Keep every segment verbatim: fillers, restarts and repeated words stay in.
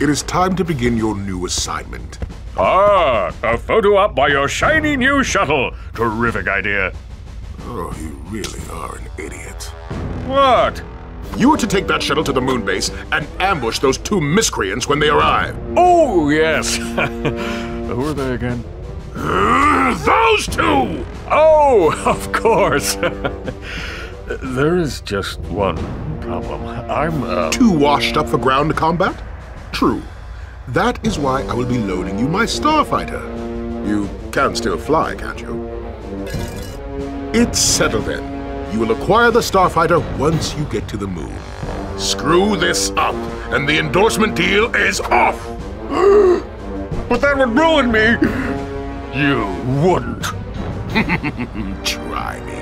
It is time to begin your new assignment. Ah, a photo op by your shiny new shuttle. Terrific idea. Oh, you really are an idiot. What? You are to take that shuttle to the moon base and ambush those two miscreants when they arrive. Oh, yes. Who are they again? Uh, those two! Oh, of course. There is just one problem. I'm, uh... too washed up for ground combat? True. That is why I will be loading you my Starfighter. You can still fly, can't you? It's settled then. You will acquire the Starfighter once you get to the moon. Screw this up, and the endorsement deal is off! But that would ruin me! You wouldn't. Try me.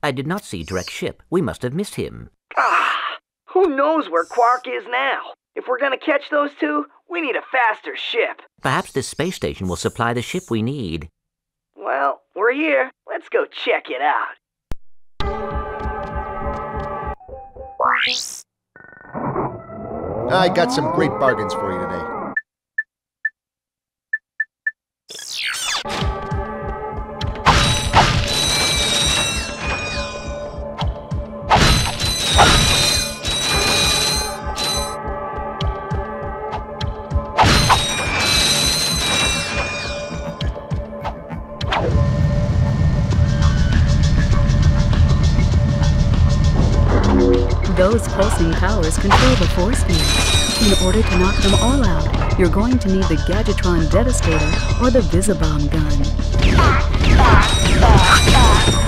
I did not see Drek's ship. We must have missed him. Ah! Who knows where Qwark is now? If we're gonna catch those two, we need a faster ship. Perhaps this space station will supply the ship we need. Well, we're here. Let's go check it out. I got some great bargains for you today. Those pulsing powers control the force field. In order to knock them all out, you're going to need the Gadgetron Devastator or the Visibomb Gun. Ah, ah, ah, ah.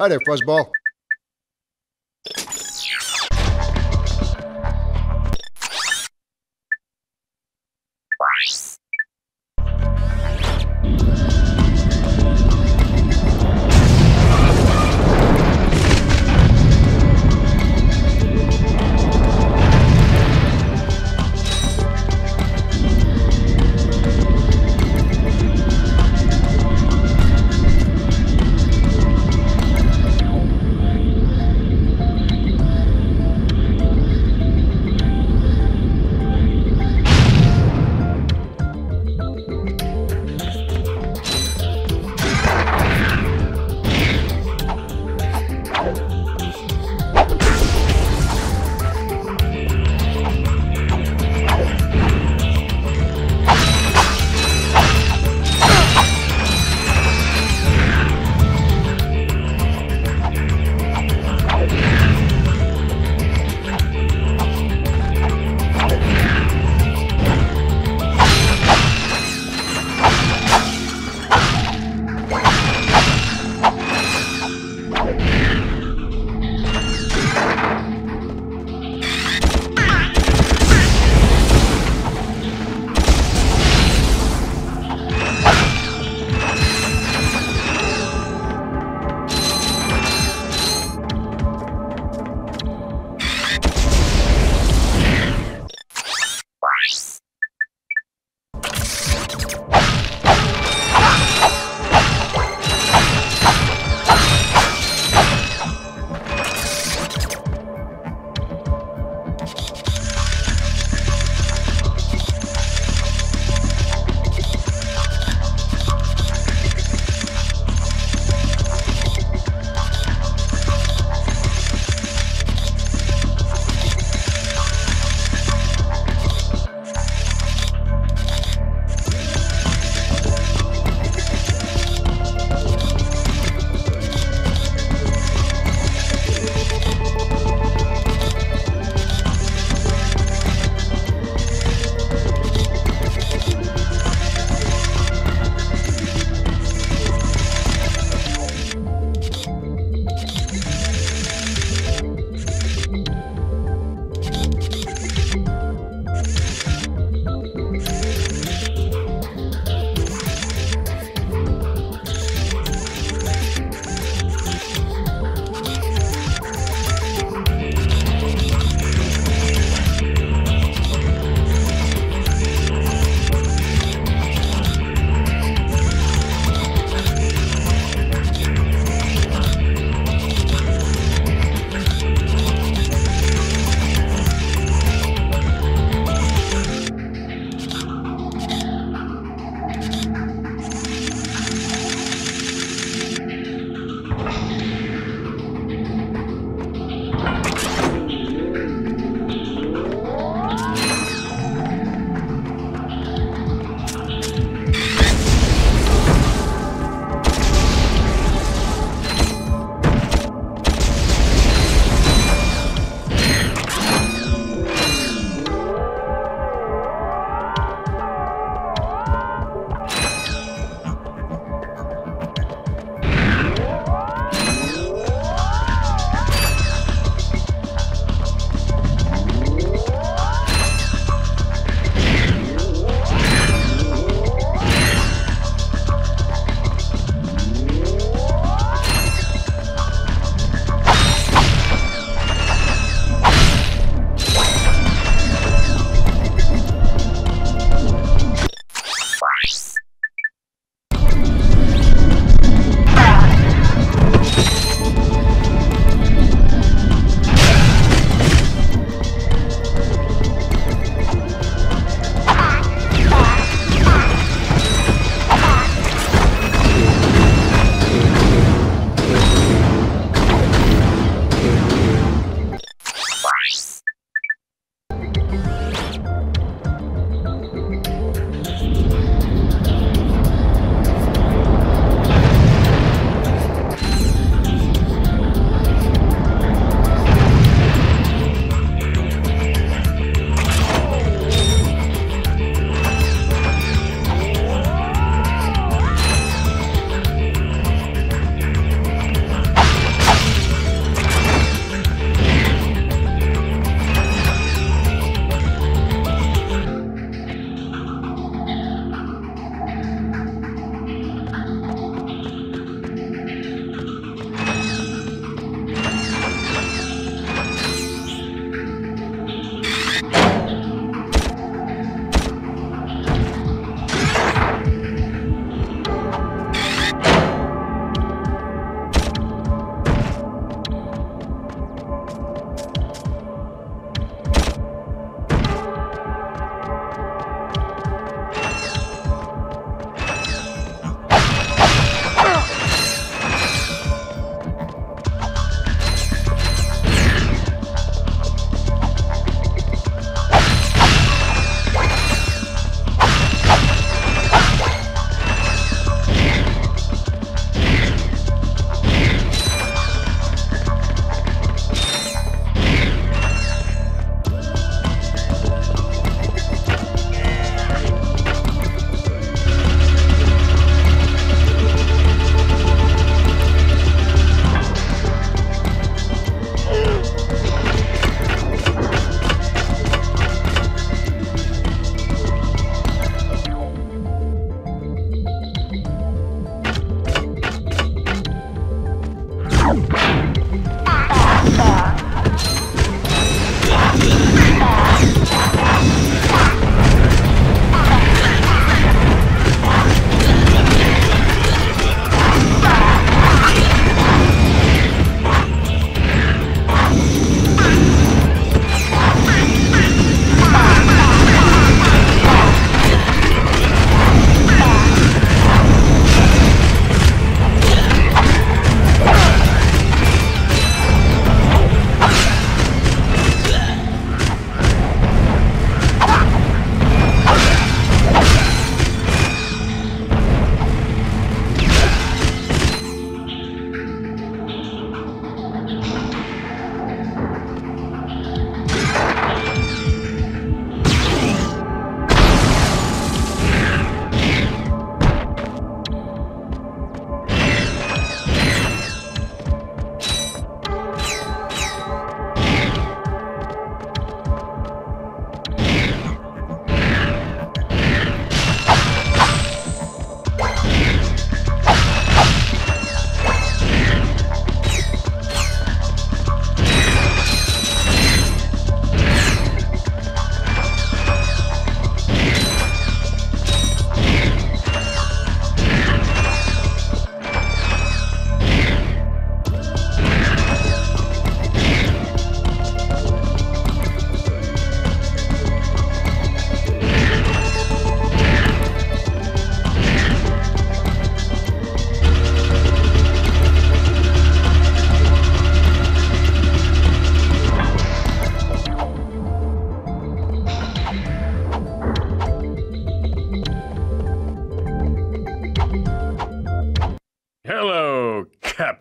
Hi there, Fuzzball.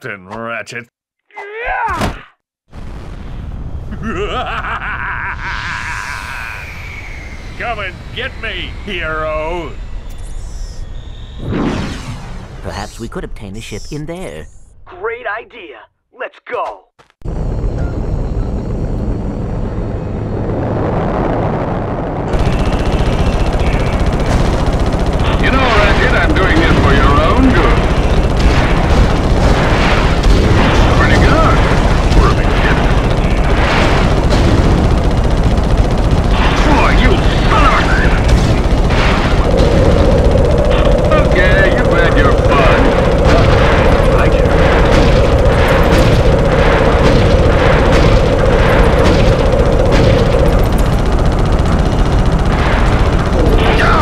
Captain Ratchet. Come and get me, hero! Perhaps we could obtain a ship in there. Great idea. Let's go. You know, Ratchet, I'm doing this for your own good. Pretty good. For a big ship. Boy, you son of a... Okay, you've had your fun. I can't. No!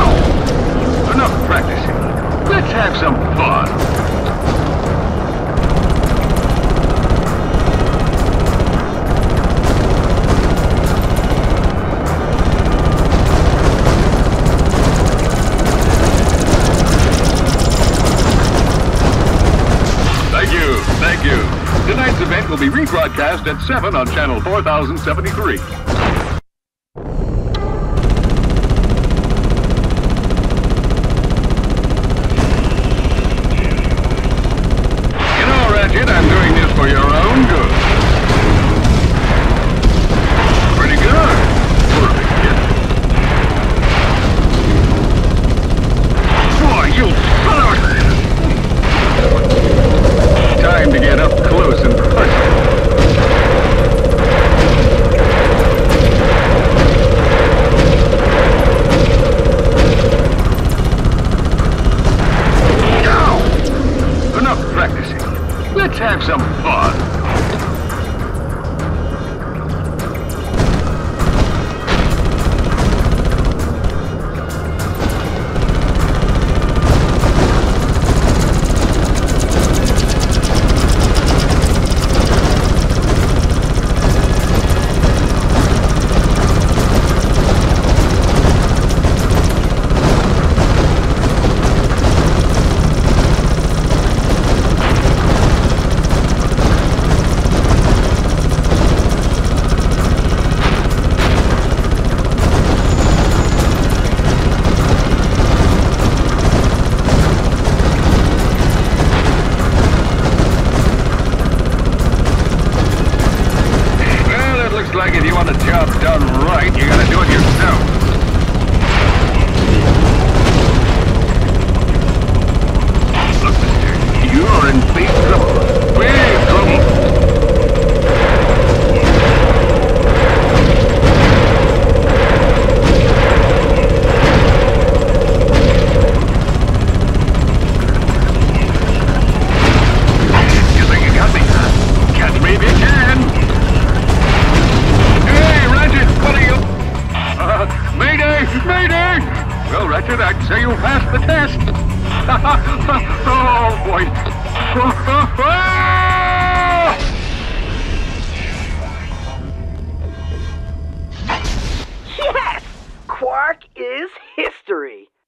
Enough practicing. Let's have some fun. Tonight's event will be rebroadcast at seven on Channel four thousand seventy-three. You know, Ratchet, I'm doing this for your own good. Pretty good. Perfect kid. Boy, you son of a... Time to get up close and personal. No! Enough practicing. Let's have some fun.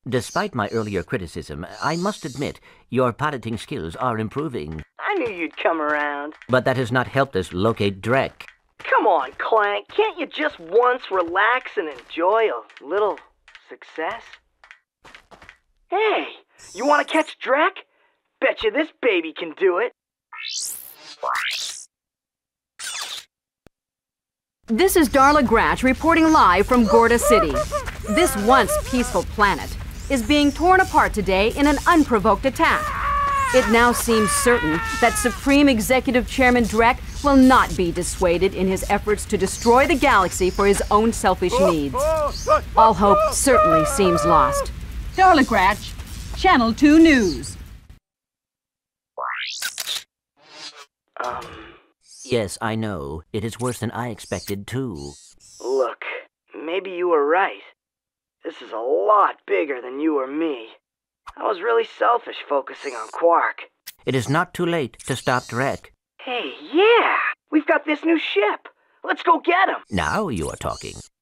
Despite my earlier criticism, I must admit, your piloting skills are improving. I knew you'd come around. But that has not helped us locate Drek. Come on, Clank. Can't you just once relax and enjoy a little success? Hey, you want to catch Drek? Betcha this baby can do it. This is Darla Gratch reporting live from Gorda City. This once peaceful planet is being torn apart today in an unprovoked attack. It now seems certain that Supreme Executive Chairman Drek will not be dissuaded in his efforts to destroy the galaxy for his own selfish needs. All hope certainly seems lost. Darla Gratch, Channel two News. Um, yes, I know. It is worse than I expected, too. Look, maybe you were right. This is a lot bigger than you or me. I was really selfish focusing on Qwark. It is not too late to stop Drek. Hey, yeah! We've got this new ship! Let's go get him! Now you are talking.